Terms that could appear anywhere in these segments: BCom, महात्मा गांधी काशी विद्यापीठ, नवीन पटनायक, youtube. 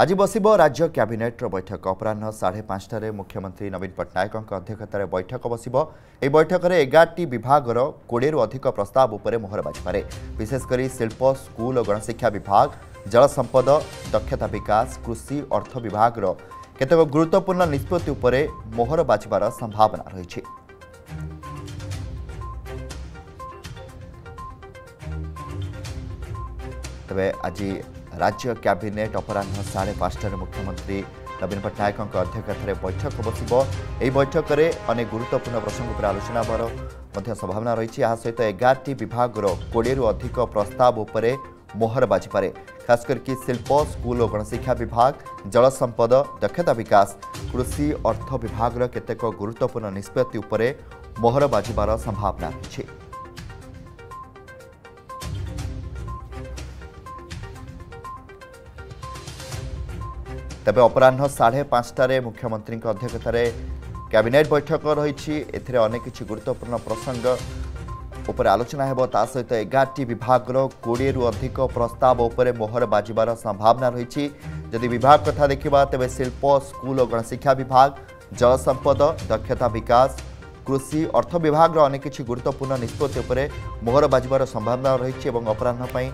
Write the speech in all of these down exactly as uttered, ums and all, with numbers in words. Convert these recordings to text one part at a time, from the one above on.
आज बसिबो राज्य कैबिनेट बैठक अपराह साढ़े पांचटा मुख्यमंत्री नवीन पटनायक अध्यक्षतार बैठक बसिबो। ए बैठक में एगारटी विभागर कोड़े रु अधिक प्रस्ताव उपरे मोहर बाजिपारे। विशेषकर शिल्प स्कूल और गणशिक्षा विभाग, जल संपद, दक्षता विकास, कृषि, अर्थ विभाग केतक गुरुत्वपूर्ण निष्पत्ति उपरे मोहर बाजिबार संभावना रही। तबे आज राज्य कैबिनेट अपराह साढ़े पांचटा मुख्यमंत्री नवीन पटनायक अध्यक्षतार बैठक बसिबो। एही बैठक में अनेक गुरुत्वपूर्ण प्रसंग पर आलोचना होबार संभावना रही। यहाँ सहित एगारटी विभाग कोड़े रु अधिक प्रस्ताव उपरे मोहर बाजिपारे। खास करके शिल्प, स्कूल और गणशिक्षा विभाग, जल संपद, दक्षता विकास, कृषि, अर्थ विभाग केतेक गुरुत्वपूर्ण निष्पत्ति उपरे मोहर बाजिबार संभावना रही। तबे अपराह साढ़े पांचटार मुख्यमंत्री अध्यक्षतार कैबिनेट बैठक रही। अनेक किसी गुरुत्वपूर्ण प्रसंग उपर आलोचना हेबो। ता सहित एगारटी विभाग कोड़े रु अधिक प्रस्ताव उपरे मोहर बाजिबार संभावना रही। जदि विभाग कथा देखा तेबे शिल्प, स्कूल और गणशिक्षा विभाग, जल संपद, दक्षता विकास, कृषि, अर्थ विभाग अनेक किसी गुरुत्वपूर्ण निष्पत्ति उपरे मोहर बाजिबार संभावना रही। अपराह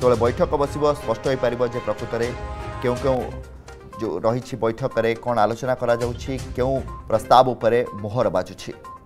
जो बैठक बसिबो स्पष्ट हो पारिबो जे प्रकृत में क्यों क्यों जो रही बैठक में कौन आलोचना करा जाउछि, क्यों प्रस्ताव उपरे मोहर बाजुछि।